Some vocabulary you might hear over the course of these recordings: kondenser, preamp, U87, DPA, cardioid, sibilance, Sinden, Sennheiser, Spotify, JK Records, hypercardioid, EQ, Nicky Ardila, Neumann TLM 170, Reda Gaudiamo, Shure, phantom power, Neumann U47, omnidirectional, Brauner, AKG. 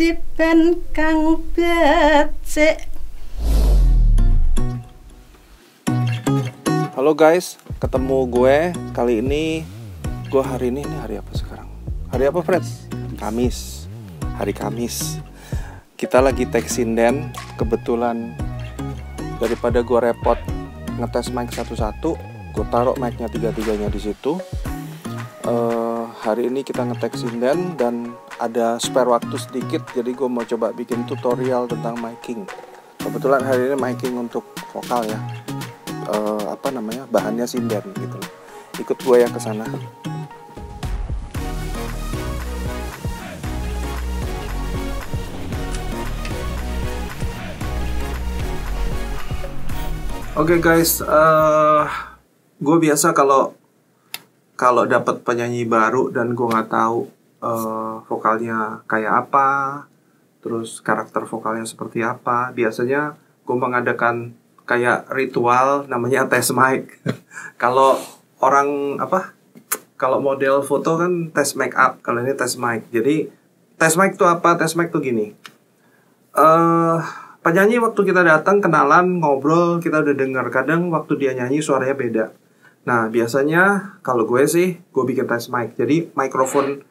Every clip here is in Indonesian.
Jepen kang becik. Halo guys, ketemu gue kali ini. Gue hari ini hari apa sekarang? Hari apa, Fred? Kamis. Hari Kamis. Kita lagi take sinden. Kebetulan daripada gue repot ngetes mic satu-satu, gue taruh mic-nya tiga-tiganya di situ. Hari ini kita ngetek sinden dan ada spare waktu sedikit, jadi gue mau coba bikin tutorial tentang miking. Kebetulan hari ini miking untuk vokal ya, bahannya sinden gitu. Ikut gue yang kesana. Oke guys, gue biasa kalau dapat penyanyi baru dan gue nggak tahu vokalnya kayak apa, terus karakter vokalnya seperti apa, biasanya gue mengadakan kayak ritual namanya tes mic. Kalau orang kalau model foto kan tes make up, kalau ini tes mic. Jadi tes mic tuh apa? Tes mic tuh gini, penyanyi waktu kita datang kenalan, ngobrol, kita udah dengar. Kadang waktu dia nyanyi suaranya beda. Nah biasanya kalau gue sih, gue bikin tes mic. Jadi mikrofon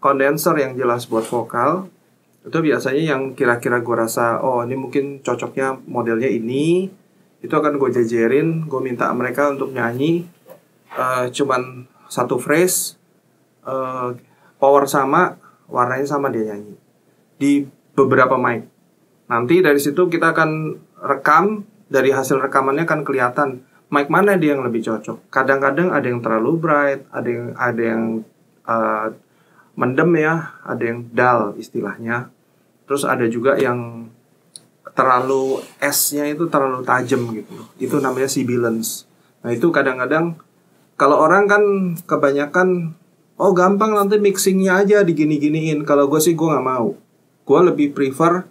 kondenser yang jelas buat vokal itu biasanya yang kira-kira gue rasa, oh ini mungkin cocoknya modelnya ini, itu akan gue jajarin. Gue minta mereka untuk nyanyi cuman satu phrase, power sama, warnanya sama, dia nyanyi di beberapa mic. Nanti dari situ kita akan rekam. Dari hasil rekamannya akan kelihatan mic mana dia yang lebih cocok. Kadang-kadang ada yang terlalu bright, ada yang mendem ya, ada yang dull istilahnya. Terus ada juga yang terlalu S-nya itu terlalu tajam gitu. Itu namanya sibilance. Nah itu kadang-kadang kalau orang kan kebanyakan, oh gampang nanti mixingnya aja digini-giniin. Kalau gue sih gue nggak mau. Gue lebih prefer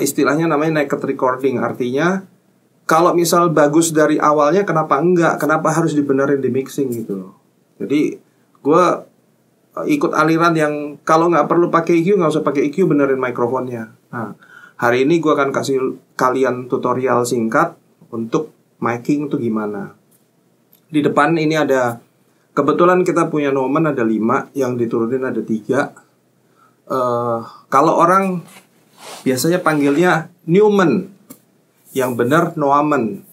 istilahnya namanya naked recording. Artinya kalau misal bagus dari awalnya kenapa enggak? Kenapa harus dibenerin di mixing gitu? Jadi gue ikut aliran yang kalau nggak perlu pakai EQ, nggak usah pakai EQ, benerin mikrofonnya. Nah, hari ini gue akan kasih kalian tutorial singkat untuk miking tuh gimana. Di depan ini ada, kebetulan kita punya Neumann ada 5, yang diturunin ada 3. Kalau orang biasanya panggilnya Neumann, yang benar Neumann.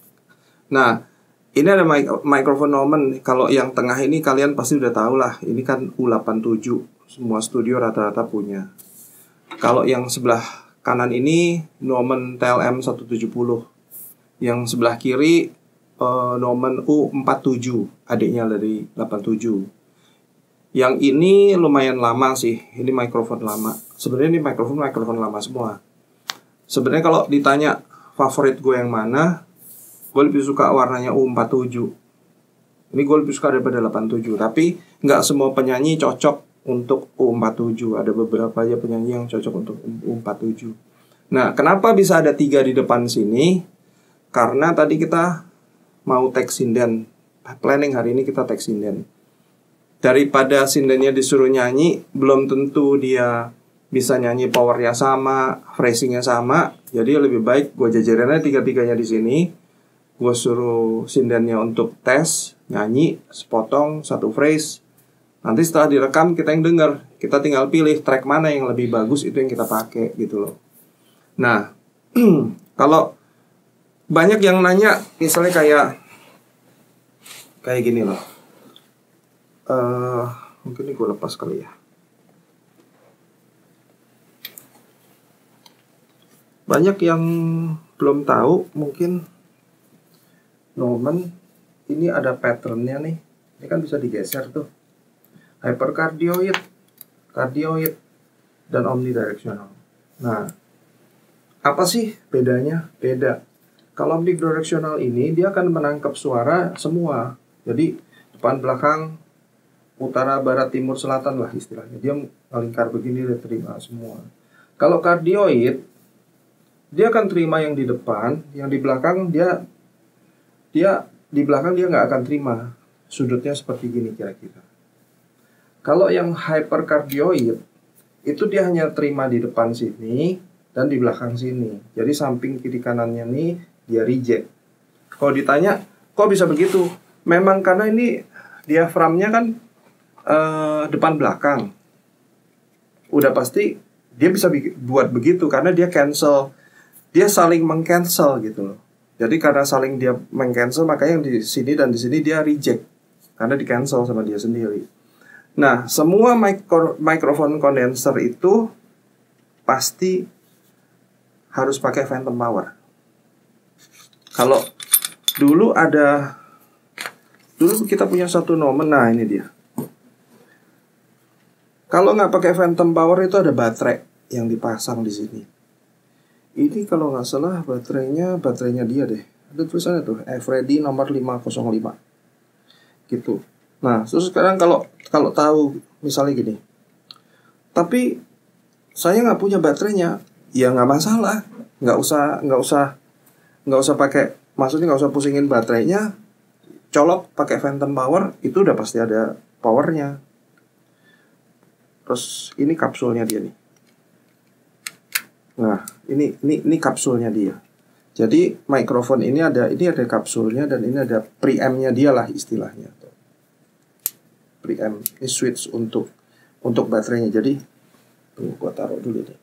Nah, ini ada mikrofon Neumann. Kalau yang tengah ini kalian pasti udah tahu lah. Ini kan U87, semua studio rata-rata punya. Kalau yang sebelah kanan ini Neumann TLM 170. Yang sebelah kiri Neumann U47, adiknya dari 87. Yang ini lumayan lama sih. Ini mikrofon lama. Sebenarnya ini mikrofon lama semua. Sebenarnya kalau ditanya favorit gue yang mana, gue lebih suka warnanya U47. Ini gue lebih suka daripada 87. Tapi nggak semua penyanyi cocok untuk U47. Ada beberapa aja penyanyi yang cocok untuk U47. Nah, kenapa bisa ada 3 di depan sini? Karena tadi kita mau take sinden. Planning hari ini kita take sinden. Daripada sindennya disuruh nyanyi, belum tentu dia bisa nyanyi powernya sama, phrasingnya sama. Jadi lebih baik gue jajarannya tiga-tiganya di sini. Gue suruh sindennya untuk tes, nyanyi, sepotong, satu phrase. Nanti setelah direkam, kita yang dengar. Kita tinggal pilih track mana yang lebih bagus, itu yang kita pakai gitu loh. Nah, kalau banyak yang nanya, misalnya kayak gini loh. Mungkin ini gue lepas kali ya. Banyak yang belum tahu mungkin Neumann ini ada patternnya nih. Ini kan bisa digeser tuh. Hypercardioid, cardioid, dan omnidirectional. Nah, apa sih bedanya? Beda. Kalau omnidirectional ini dia akan menangkap suara semua. Jadi depan belakang, utara, barat, timur, selatan lah istilahnya. Dia melingkar begini dia terima semua. Kalau cardioid dia akan terima yang di depan, yang di belakang dia nggak akan terima. Sudutnya seperti gini kira-kira. Kalau yang hypercardioid itu dia hanya terima di depan sini dan di belakang sini. Jadi samping kiri kanannya nih dia reject. Kalau ditanya kok bisa begitu, memang karena ini diaframnya kan depan belakang, udah pasti dia bisa buat begitu karena dia cancel, dia saling mengcancel gitu loh. Jadi karena saling dia mengcancel, makanya yang di sini dan di sini dia reject karena di cancel sama dia sendiri. Nah, semua microphone condenser itu pasti harus pakai phantom power. Kalau dulu ada, dulu kita punya satu Neumann, nah ini dia. Kalau nggak pakai phantom power itu ada baterai yang dipasang di sini. Ini kalau nggak salah baterainya dia deh. Ada tulisannya tuh, Freddy nomor 505. Gitu. Nah, terus sekarang kalau tahu misalnya gini. Tapi saya nggak punya baterainya, ya nggak masalah. Nggak usah pakai, maksudnya nggak usah pusingin baterainya. Colok pakai phantom power itu udah pasti ada powernya. Terus ini kapsulnya dia nih. Nah, ini kapsulnya dia. Jadi mikrofon ini ada kapsulnya dan ini ada preamp-nya dia lah istilahnya. Preamp ini switch untuk baterainya. Jadi tunggu gua taruh dulu deh.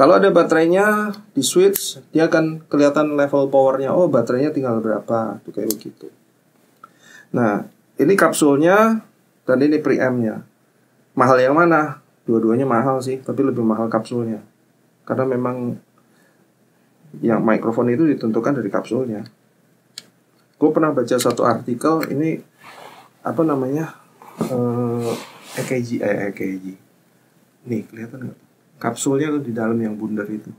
Kalau ada baterainya di switch, dia akan kelihatan level powernya. Oh, baterainya tinggal berapa? Tuh kayak begitu. Nah, ini kapsulnya dan ini preamp-nya. Mahal yang mana? Dua-duanya mahal sih, tapi lebih mahal kapsulnya. Karena memang yang mikrofon itu ditentukan dari kapsulnya. Gue pernah baca satu artikel, ini apa namanya? AKG. Nih, kelihatan nggak? Kapsulnya tuh di dalam yang bundar itu.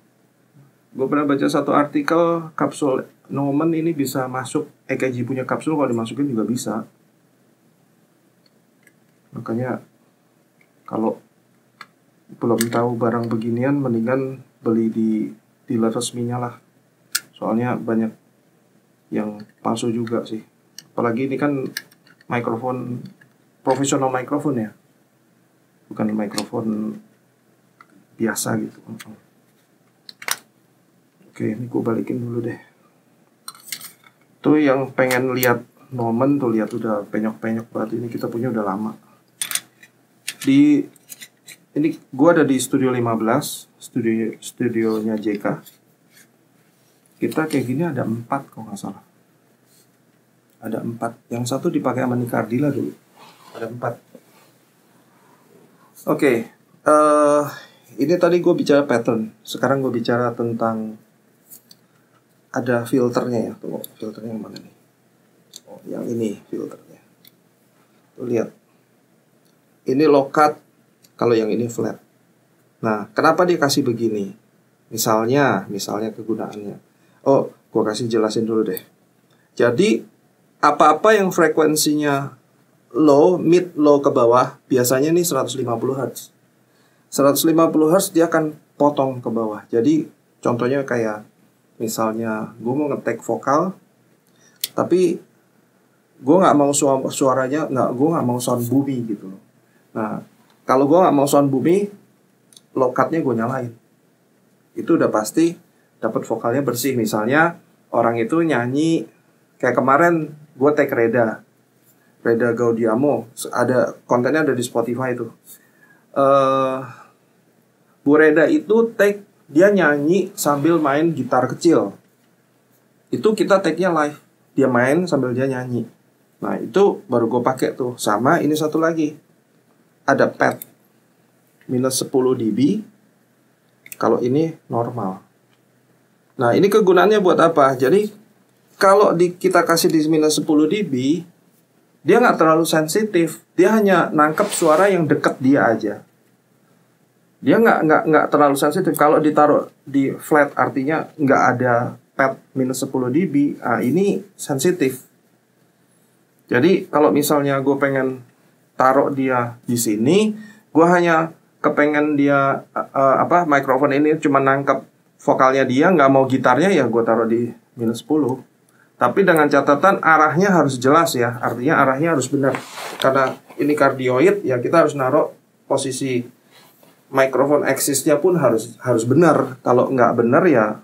Gue pernah baca satu artikel, kapsul Neumann ini bisa masuk, AKG punya kapsul kalau dimasukin juga bisa. Makanya kalau belum tahu barang beginian, mendingan beli di dealer resminya lah. Soalnya banyak yang palsu juga sih. Apalagi ini kan mikrofon, profesional mikrofon ya. Bukan mikrofon biasa gitu. Oke, ini gue balikin dulu deh. Tuh yang pengen lihat Neumann tuh, lihat udah penyok-penyok banget. Ini kita punya udah lama. Ini gue ada di studio 15, studionya JK. Kita kayak gini ada 4 kalau nggak salah. Ada 4. Yang satu dipakai sama Nicky Ardila dulu. Ada 4. Oke, ini tadi gue bicara pattern. Sekarang gue bicara tentang ada filternya ya. Tunggu, filternya yang mana nih? Oh, yang ini filternya. Tuh lihat. Ini low cut, kalau yang ini flat. Nah, kenapa dia kasih begini? Misalnya kegunaannya. Oh, gue kasih jelasin dulu deh. Jadi, apa-apa yang frekuensinya low, mid, low ke bawah, biasanya nih 150 Hz. 150 Hz dia akan potong ke bawah. Jadi, contohnya kayak, misalnya gue mau nge-take vokal, tapi gue nggak mau suaranya, gue nggak mau sound boomy gitu loh. Nah, kalau gue nggak mau sound bumi, low cut-nya gue nyalain. Itu udah pasti dapat vokalnya bersih. Misalnya orang itu nyanyi kayak kemarin gue take Reda Gaudiamo, ada kontennya ada di Spotify itu. Bu Reda itu take, dia nyanyi sambil main gitar kecil. Itu kita take-nya live, dia main sambil dia nyanyi. Nah, itu baru gue pakai tuh. Sama ini satu lagi. Ada pad minus 10 dB. Kalau ini normal. Nah, ini kegunaannya buat apa? Jadi kalau kita kasih di minus 10 dB, dia nggak terlalu sensitif. Dia hanya nangkep suara yang deket dia aja. Dia nggak terlalu sensitif. Kalau ditaruh di flat, artinya nggak ada pad minus 10 dB. Nah, ini sensitif. Jadi kalau misalnya gue pengen taruh dia di sini, gue hanya kepengen dia mikrofon ini cuma nangkep vokalnya dia, nggak mau gitarnya, ya gue taruh di minus 10. Tapi dengan catatan arahnya harus jelas ya, artinya arahnya harus benar. Karena ini kardioid, ya kita harus naruh posisi mikrofon axisnya pun harus benar. Kalau nggak benar ya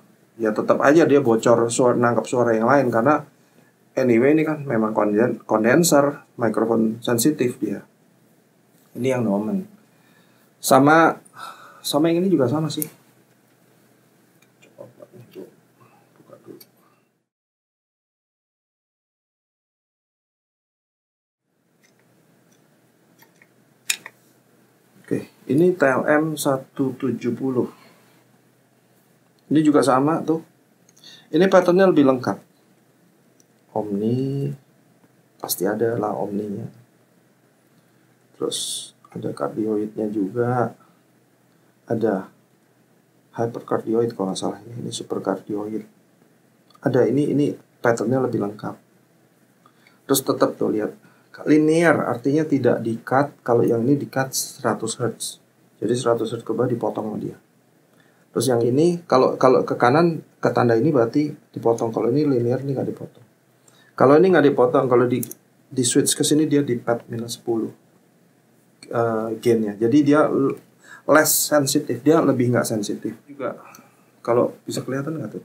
tetap aja dia bocor suara, nangkap suara yang lain, karena anyway ini kan memang kondenser, mikrofon sensitif dia. Ini yang Neumann. Sama yang ini juga sama sih. Coba buka dulu. Oke, ini TLM 170. Ini juga sama tuh. Ini patternnya lebih lengkap. Omni pasti ada lah, omninya. Terus ada kardioidnya juga. Ada hyperkardioid kalau nggak salah, ini superkardioid. Ada ini patternnya lebih lengkap. Terus tetap tuh lihat linear, artinya tidak di-cut. Kalau yang ini di-cut 100 Hz. Jadi 100 Hz ke bawah dipotong sama dia. Terus yang ini kalau ke kanan ke tanda ini berarti dipotong. Kalau ini linear, ini nggak dipotong. Kalau ini nggak dipotong, kalau di switch ke sini dia di pad -10 gainnya. Jadi dia less sensitif, dia lebih nggak sensitif juga. Kalau bisa kelihatan nggak tuh?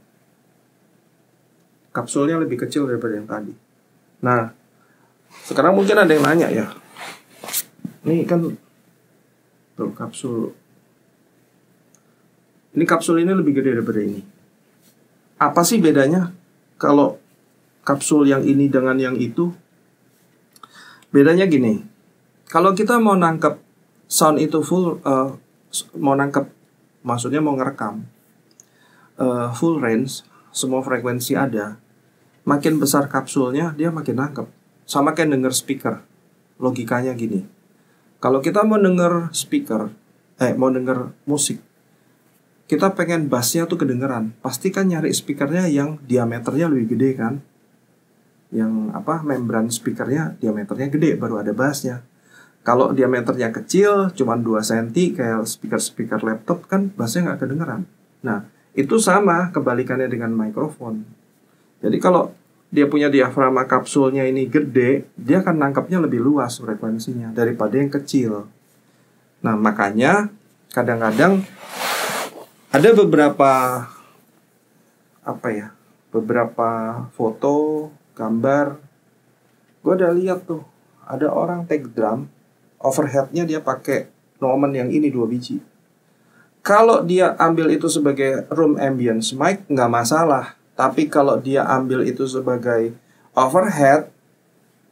Kapsulnya lebih kecil daripada yang tadi. Nah, sekarang mungkin ada yang nanya ya. Ini kan tuh kapsul. Ini kapsul ini lebih gede daripada ini. Apa sih bedanya kalau kapsul yang ini dengan yang itu? Bedanya gini. Kalau kita mau nangkep sound itu full, maksudnya mau ngerekam full range, semua frekuensi ada. Makin besar kapsulnya, dia makin nangkep. Sama kayak denger speaker. Logikanya gini. Kalau kita mau denger speaker, mau denger musik, kita pengen bassnya tuh kedengeran, pasti kan nyari speakernya yang diameternya lebih gede kan, yang membran speakernya diameternya gede baru ada bassnya. Kalau diameternya kecil cuman 2 cm kayak speaker laptop kan bassnya nggak kedengeran. Nah itu sama kebalikannya dengan mikrofon. Jadi kalau dia punya diafragma kapsulnya ini gede, dia akan nangkapnya lebih luas frekuensinya daripada yang kecil. Nah makanya kadang-kadang ada beberapa foto, gambar. Gue udah lihat tuh, ada orang take drum, overheadnya dia pakai Neumann yang ini 2 biji. Kalau dia ambil itu sebagai room ambience mic, nggak masalah. Tapi kalau dia ambil itu sebagai overhead,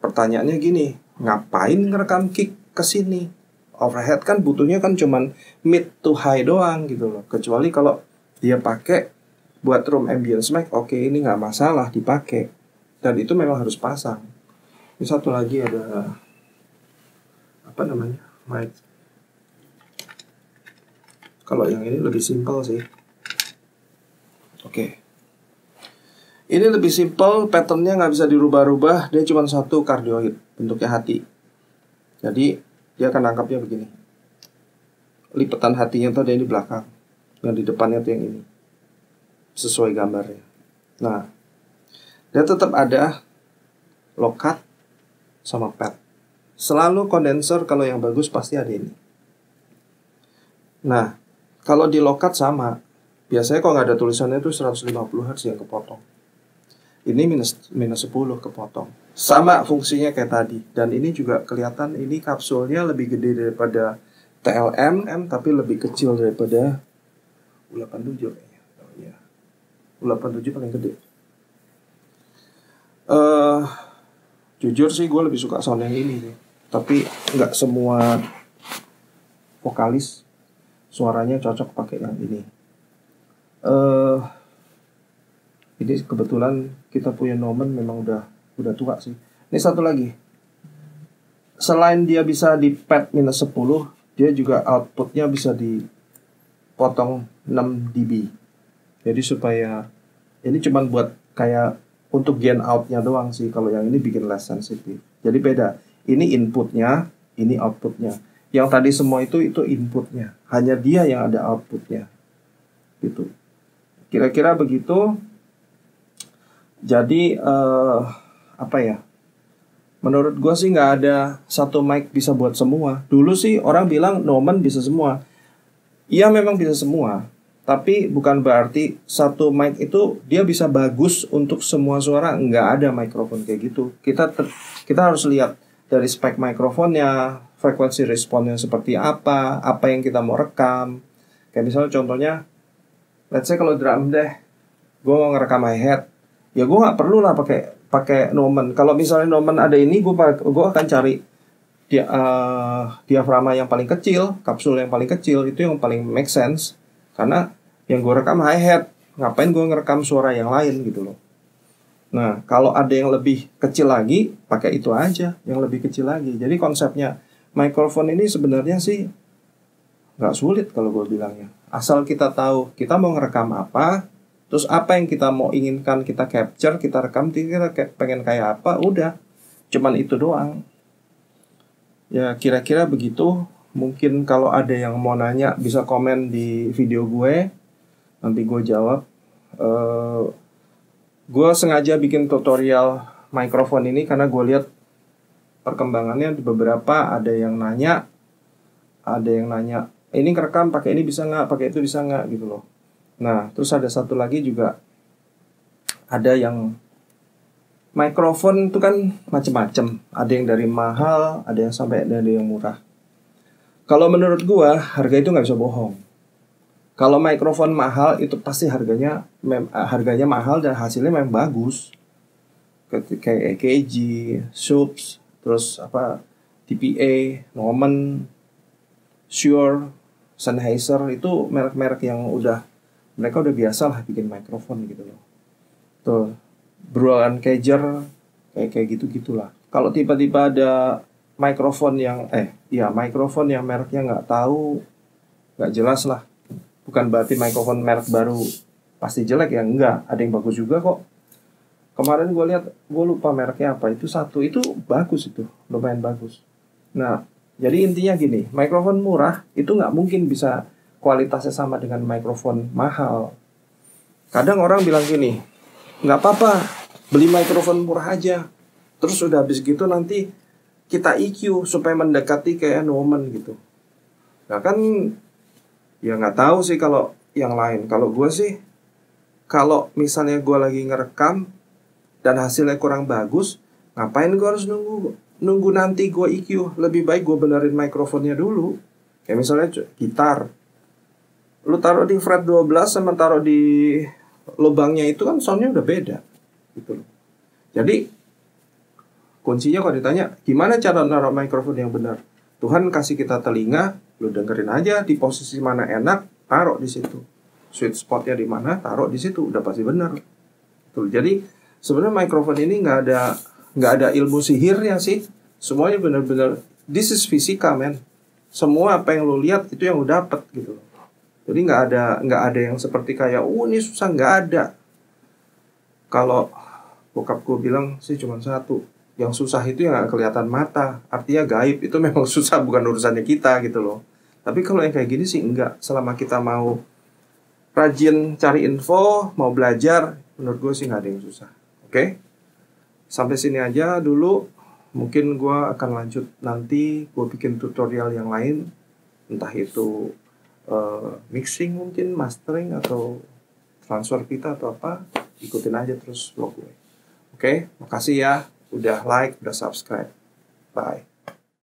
pertanyaannya gini, ngapain ngerekam kick ke sini? Overhead kan butuhnya kan cuman mid to high doang gitu loh. Kecuali kalau dia pakai buat room ambience mic, oke, ini nggak masalah dipakai. Dan itu memang harus pasang. Ini satu lagi ada mic. Kalau yang ini lebih simpel sih. Oke. Ini lebih simpel, patternnya nggak bisa dirubah-rubah. Dia cuma satu kardioid, bentuknya hati. Jadi dia akan nangkapnya begini. Lipatan hatinya tuh ada yang di belakang, yang di depannya tuh yang ini, sesuai gambarnya. Nah, dia tetap ada low cut sama pad. Selalu kondenser kalau yang bagus pasti ada ini. Nah, kalau di low cut sama, biasanya kalau nggak ada tulisannya itu 150 Hz yang kepotong. Ini minus 10 kepotong. Sama fungsinya kayak tadi. Dan ini juga kelihatan ini kapsulnya lebih gede daripada TLM, tapi lebih kecil daripada U87 kayaknya. Oh, ya. U87 paling gede. Jujur sih gue lebih suka sound yang ini. Tapi nggak semua vokalis suaranya cocok pakai yang ini. Ini kebetulan kita punya Neumann memang udah tua sih. Ini satu lagi. Selain dia bisa di pad -10, dia juga outputnya bisa dipotong 6 dB. Jadi supaya ini cuman buat kayak untuk gain outnya doang sih. Kalau yang ini bikin less sensitive. Jadi beda. Ini inputnya, ini outputnya. Yang tadi semua itu inputnya. Hanya dia yang ada outputnya. Gitu. Kira-kira begitu. Jadi menurut gue sih nggak ada satu mic bisa buat semua. Dulu sih orang bilang Neumann bisa semua. Iya memang bisa semua, tapi bukan berarti satu mic itu dia bisa bagus untuk semua suara. Nggak ada mikrofon kayak gitu. Kita harus lihat dari spek mikrofonnya, frekuensi responnya seperti apa, apa yang kita mau rekam. Kayak misalnya contohnya, let's say kalau drum deh, gue mau ngerekam hi-hat, ya gue nggak perlu lah pakai Neumann. Kalau misalnya Neumann ada ini, gue akan cari diaframa yang paling kecil, kapsul yang paling kecil, itu yang paling make sense. Karena yang gue rekam hi-hat, ngapain gue ngerekam suara yang lain gitu loh. Nah, kalau ada yang lebih kecil lagi, pakai itu aja, yang lebih kecil lagi. Jadi konsepnya mikrofon ini sebenarnya sih nggak sulit kalau gue bilangnya. Asal kita tahu kita mau ngerekam apa, terus apa yang kita mau inginkan kita capture, kita rekam, kita pengen kayak apa, udah. Cuman itu doang. Ya kira-kira begitu. Mungkin kalau ada yang mau nanya bisa komen di video gue, nanti gue jawab. Gue sengaja bikin tutorial mikrofon ini karena gue lihat perkembangannya. Beberapa ada yang nanya ini ngerekam pakai ini bisa nggak, pakai itu bisa nggak gitu loh. Nah terus ada satu lagi juga, ada yang mikrofon itu kan macem-macem, ada yang dari mahal, ada yang sampai dari yang murah. Kalau menurut gua, harga itu nggak bisa bohong. Kalau mikrofon mahal itu pasti harganya mahal dan hasilnya memang bagus. Kayak AKG, Shure, terus DPA, Neumann, Shure, Sennheiser, itu merek-merek yang mereka udah biasa lah bikin mikrofon gitu loh. Tuh. Brauner, kayak gitu-gitulah. Kalau tiba-tiba ada mikrofon yang mikrofon yang mereknya nggak tahu, nggak jelas lah. Bukan berarti mikrofon merek baru pasti jelek ya, enggak. Ada yang bagus juga kok. Kemarin gue lihat, gue lupa mereknya apa, itu satu itu bagus, itu lumayan bagus. Nah, jadi intinya gini, mikrofon murah itu nggak mungkin bisa kualitasnya sama dengan mikrofon mahal. Kadang orang bilang gini, nggak apa-apa, beli mikrofon murah aja, terus udah habis gitu nanti kita EQ supaya mendekati kayak Neumann gitu. Nah kan, ya nggak tahu sih kalau yang lain. Kalau gue sih, kalau misalnya gue lagi ngerekam dan hasilnya kurang bagus, ngapain gue harus nunggu nanti gue EQ? Lebih baik gue benerin mikrofonnya dulu. Kayak misalnya gitar, lu taruh di fret 12 sama taruh di lubangnya itu kan soundnya udah beda gitu loh. Jadi kuncinya kalau ditanya gimana cara naruh mikrofon yang benar, Tuhan kasih kita telinga, lu dengerin aja di posisi mana enak, taruh di situ. Sweet spotnya di mana, taruh di situ, udah pasti benar. Betul. Jadi sebenarnya mikrofon ini nggak ada ilmu sihirnya sih. Semuanya benar-benar this is fisika men. Semua apa yang lu lihat itu yang lu dapet gitu loh. Jadi nggak ada yang seperti kayak ini susah, nggak ada. Kalau bokap gue bilang sih cuma satu, yang susah itu yang nggak kelihatan mata, artinya gaib, itu memang susah, bukan urusannya kita gitu loh. Tapi kalau yang kayak gini sih enggak, selama kita mau rajin cari info, mau belajar, menurut gue sih nggak ada yang susah. Oke? Sampai sini aja dulu. Mungkin gue akan lanjut nanti, gue bikin tutorial yang lain, entah itu mixing mungkin, mastering atau transfer pita atau apa. Ikutin aja terus vlog gue. Oke, makasih ya udah like, udah subscribe. Bye.